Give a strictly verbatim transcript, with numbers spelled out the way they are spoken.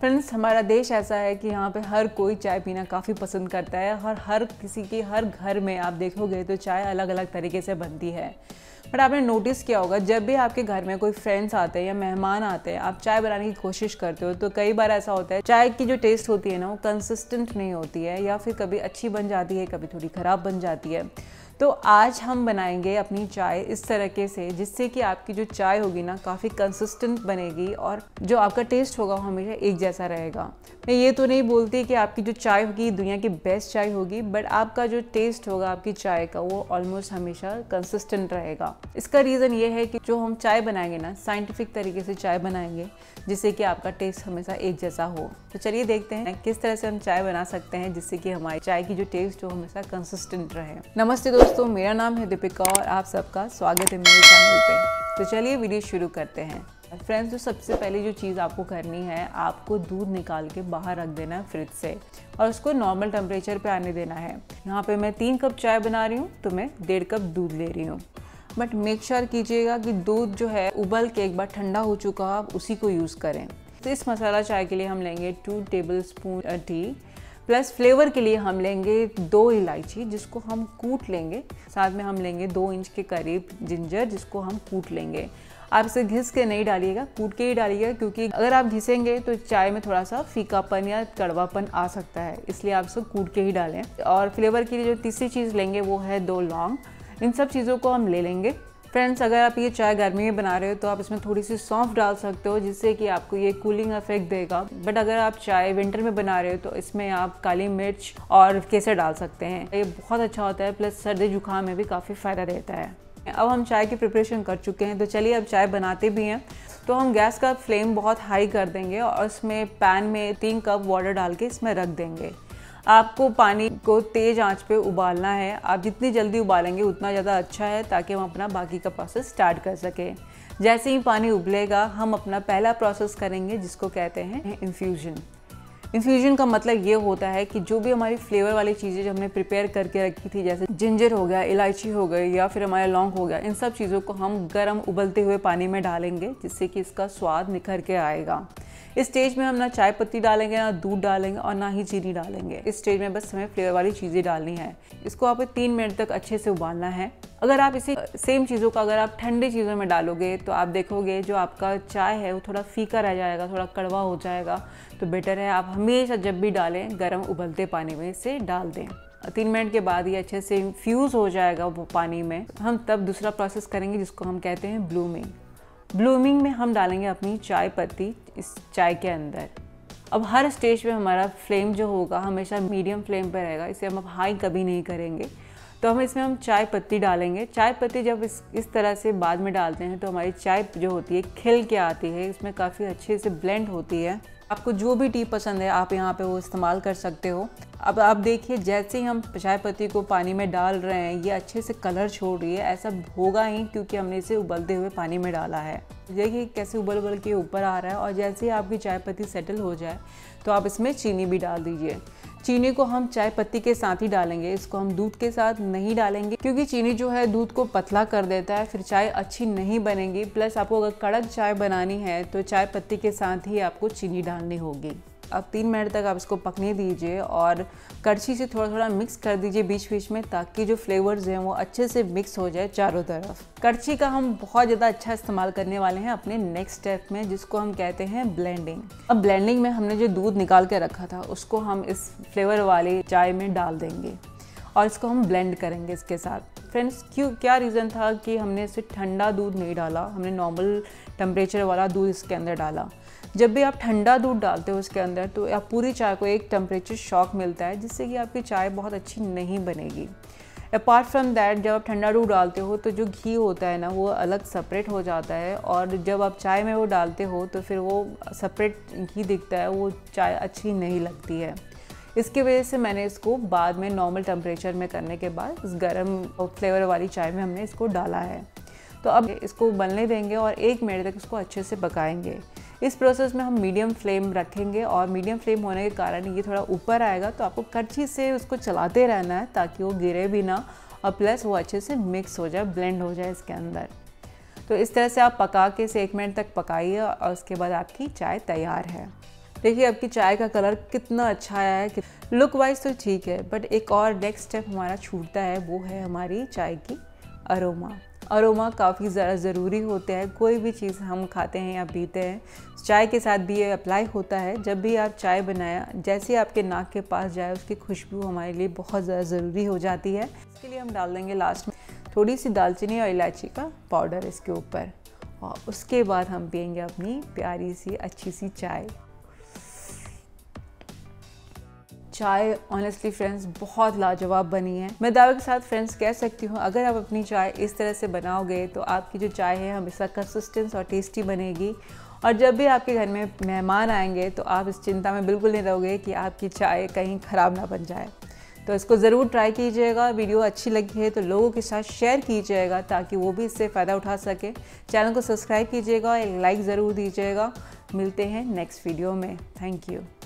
Friends, हमारा देश ऐसा है कि यहाँ पे हर कोई चाय पीना काफ़ी पसंद करता है और हर किसी के हर घर में आप देखोगे तो चाय अलग अलग तरीके से बनती है। बट आपने नोटिस किया होगा, जब भी आपके घर में कोई फ्रेंड्स आते हैं या मेहमान आते हैं, आप चाय बनाने की कोशिश करते हो तो कई बार ऐसा होता है चाय की जो टेस्ट होती है ना, वो कंसिस्टेंट नहीं होती है या फिर कभी अच्छी बन जाती है, कभी थोड़ी ख़राब बन जाती है। तो आज हम बनाएंगे अपनी चाय इस तरीके से जिससे कि आपकी जो चाय होगी ना, काफ़ी कंसिस्टेंट बनेगी और जो आपका टेस्ट होगा वो हमेशा एक जैसा रहेगा। मैं ये तो नहीं बोलती कि आपकी जो चाय होगी दुनिया की बेस्ट चाय होगी, बट आपका जो टेस्ट होगा आपकी चाय का, वो ऑलमोस्ट हमेशा कंसिस्टेंट रहेगा। इसका रीज़न ये है कि जो हम चाय बनाएंगे ना, साइंटिफिक तरीके से चाय बनाएंगे जिससे कि आपका टेस्ट हमेशा एक जैसा हो। तो चलिए देखते हैं किस तरह से हम चाय बना सकते हैं जिससे कि हमारी चाय की जो टेस्ट हो हमेशा कंसिस्टेंट रहे। नमस्ते दोस्तों, तो मेरा नाम है दीपिका और आप सबका स्वागत है मेरे चैनल पे। तो चलिए वीडियो शुरू करते हैं। फ्रेंड्स, तो सबसे पहले जो चीज़ आपको करनी है, आपको दूध निकाल के बाहर रख देना है फ्रिज से और उसको नॉर्मल टेम्परेचर पे आने देना है। यहाँ पे मैं तीन कप चाय बना रही हूँ तो मैं डेढ़ कप दूध ले रही हूँ। बट मेक श्योर कीजिएगा कि दूध जो है उबल के एक बार ठंडा हो चुका हो, आप उसी को यूज़ करें। तो इस मसाला चाय के लिए हम लेंगे two table spoon tea, plus flavour के लिए हम लेंगे दो इलायची जिसको हम कूट लेंगे। साथ में हम लेंगे दो इंच के करीब जिंजर जिसको हम कूट लेंगे। आप इसे घिस के नहीं डालिएगा, कूट के ही डालिएगा, क्योंकि अगर आप घिसेंगे तो चाय में थोड़ा सा फीकापन या कड़वापन आ सकता है, इसलिए आप इसे कूट के ही डालें। और फ्लेवर के लिए जो तीसरी चीज़ लेंगे वो है दो लौंग। इन सब चीज़ों को हम ले लेंगे। फ्रेंड्स, अगर आप ये चाय गर्मी में बना रहे हो तो आप इसमें थोड़ी सी सौंफ डाल सकते हो जिससे कि आपको ये कूलिंग इफेक्ट देगा। बट अगर आप चाय विंटर में बना रहे हो तो इसमें आप काली मिर्च और केसर डाल सकते हैं, ये बहुत अच्छा होता है। प्लस सर्दी जुकाम में भी काफ़ी फ़ायदा रहता है। अब हम चाय की प्रिपरेशन कर चुके हैं तो चलिए अब चाय बनाते भी हैं। तो हम गैस का फ्लेम बहुत हाई कर देंगे और इसमें पैन में तीन कप वाटर डाल के इसमें रख देंगे। आपको पानी को तेज़ आंच पे उबालना है। आप जितनी जल्दी उबालेंगे उतना ज़्यादा अच्छा है, ताकि हम अपना बाकी का प्रोसेस स्टार्ट कर सकें। जैसे ही पानी उबलेगा हम अपना पहला प्रोसेस करेंगे जिसको कहते हैं इन्फ्यूज़न। इन्फ्यूज़न का मतलब ये होता है कि जो भी हमारी फ्लेवर वाली चीज़ें जो हमने प्रिपेयर करके रखी थी, जैसे जिंजर हो गया, इलायची हो गई या फिर हमारा लौंग हो गया, इन सब चीज़ों को हम गर्म उबलते हुए पानी में डालेंगे जिससे कि इसका स्वाद निखर के आएगा। इस स्टेज में हम ना चाय पत्ती डालेंगे, ना दूध डालेंगे और ना ही चीनी डालेंगे। इस स्टेज में बस हमें फ्लेवर वाली चीज़ें डालनी है। इसको आपको तीन मिनट तक अच्छे से उबालना है। अगर आप इसी सेम चीज़ों का अगर आप ठंडी चीज़ों में डालोगे तो आप देखोगे जो आपका चाय है वो थोड़ा फीका रह जाएगा, थोड़ा कड़वा हो जाएगा। तो बेटर है आप हमेशा जब भी डालें गर्म उबलते पानी में इसे डाल दें। तीन मिनट के बाद ये अच्छे से इन्फ्यूज़ हो जाएगा वो पानी में। हम तब दूसरा प्रोसेस करेंगे जिसको हम कहते हैं ब्लूमिंग। ब्लूमिंग में हम डालेंगे अपनी चाय पत्ती इस चाय के अंदर। अब हर स्टेज पे हमारा फ्लेम जो होगा हमेशा मीडियम फ्लेम पर रहेगा, इसे हम अब हाई कभी नहीं करेंगे। तो हम इसमें हम चाय पत्ती डालेंगे। चाय पत्ती जब इस इस तरह से बाद में डालते हैं तो हमारी चाय जो होती है खिल के आती है, इसमें काफ़ी अच्छे से ब्लेंड होती है। आपको जो भी टी पसंद है आप यहाँ पे वो इस्तेमाल कर सकते हो। अब आप देखिए जैसे ही हम चाय पत्ती को पानी में डाल रहे हैं ये अच्छे से कलर छोड़ रही है। ऐसा होगा ही क्योंकि हमने इसे उबलते हुए पानी में डाला है। देखिए कैसे उबल उबल के ऊपर आ रहा है। और जैसे ही आपकी चाय पत्ती सेटल हो जाए तो आप इसमें चीनी भी डाल दीजिए। चीनी को हम चाय पत्ती के साथ ही डालेंगे, इसको हम दूध के साथ नहीं डालेंगे क्योंकि चीनी जो है दूध को पतला कर देता है, फिर चाय अच्छी नहीं बनेगी। प्लस आपको अगर कड़क चाय बनानी है तो चाय पत्ती के साथ ही आपको चीनी डालनी होगी। अब तीन मिनट तक आप इसको पकने दीजिए और कड़छी से थोड़ा थोड़ा मिक्स कर दीजिए बीच बीच में, ताकि जो फ्लेवर्स हैं वो अच्छे से मिक्स हो जाए चारों तरफ। कड़छी का हम बहुत ज़्यादा अच्छा इस्तेमाल करने वाले हैं अपने नेक्स्ट स्टेप में जिसको हम कहते हैं ब्लेंडिंग। अब ब्लेंडिंग में हमने जो दूध निकाल के रखा था उसको हम इस फ्लेवर वाली चाय में डाल देंगे और इसको हम ब्लेंड करेंगे इसके साथ। फ्रेंड्स, क्यों क्या रीज़न था कि हमने इसे ठंडा दूध नहीं डाला, हमने नॉर्मल टेम्परेचर वाला दूध इसके अंदर डाला। जब भी आप ठंडा दूध डालते हो उसके अंदर तो आप पूरी चाय को एक टेम्परेचर शॉक मिलता है जिससे कि आपकी चाय बहुत अच्छी नहीं बनेगी। अपार्ट फ्रॉम दैट, जब आप ठंडा दूध डालते हो तो जो घी होता है ना वो अलग सेपरेट हो जाता है और जब आप चाय में वो डालते हो तो फिर वो सेपरेट घी दिखता है, वो चाय अच्छी नहीं लगती है। इसके वजह से मैंने इसको बाद में नॉर्मल टेम्परेचर में करने के बाद इस गर्म फ्लेवर वाली चाय में हमने इसको डाला है। तो अब इसको बनने देंगे और एक मिनट तक इसको अच्छे से पकाएंगे। इस प्रोसेस में हम मीडियम फ्लेम रखेंगे और मीडियम फ्लेम होने के कारण ये थोड़ा ऊपर आएगा तो आपको कड़छी से उसको चलाते रहना है ताकि वो गिरे भी ना और प्लस वो अच्छे से मिक्स हो जाए, ब्लेंड हो जाए इसके अंदर। तो इस तरह से आप पका के इसे एक मिनट तक पकाइए और उसके बाद आपकी चाय तैयार है। देखिए आपकी चाय का कलर कितना अच्छा आया है। लुक वाइज तो ठीक है, बट एक और नेक्स्ट स्टेप हमारा छूटता है, वो है हमारी चाय की अरोमा। अरोमा काफ़ी ज़्यादा ज़रूरी होते हैं, कोई भी चीज़ हम खाते हैं या पीते हैं, चाय के साथ भी ये अप्लाई होता है। जब भी आप चाय बनाया, जैसे आपके नाक के पास जाए, उसकी खुशबू हमारे लिए बहुत ज़्यादा ज़रूरी हो जाती है। इसके लिए हम डाल देंगे लास्ट में थोड़ी सी दालचीनी और इलायची का पाउडर इसके ऊपर, और उसके बाद हम पियेंगे अपनी प्यारी सी अच्छी सी चाय। चाय ऑनेस्टली फ्रेंड्स बहुत लाजवाब बनी है। मैं दावे के साथ फ्रेंड्स कह सकती हूँ, अगर आप अपनी चाय इस तरह से बनाओगे तो आपकी जो चाय है हमेशा कंसिस्टेंस और टेस्टी बनेगी, और जब भी आपके घर में मेहमान आएंगे तो आप इस चिंता में बिल्कुल नहीं रहोगे कि आपकी चाय कहीं ख़राब ना बन जाए। तो इसको ज़रूर ट्राई कीजिएगा। वीडियो अच्छी लगी है तो लोगों के साथ शेयर कीजिएगा ताकि वो भी इससे फ़ायदा उठा सके। चैनल को सब्सक्राइब कीजिएगा, एक लाइक ज़रूर दीजिएगा। मिलते हैं नेक्स्ट वीडियो में। Thank you.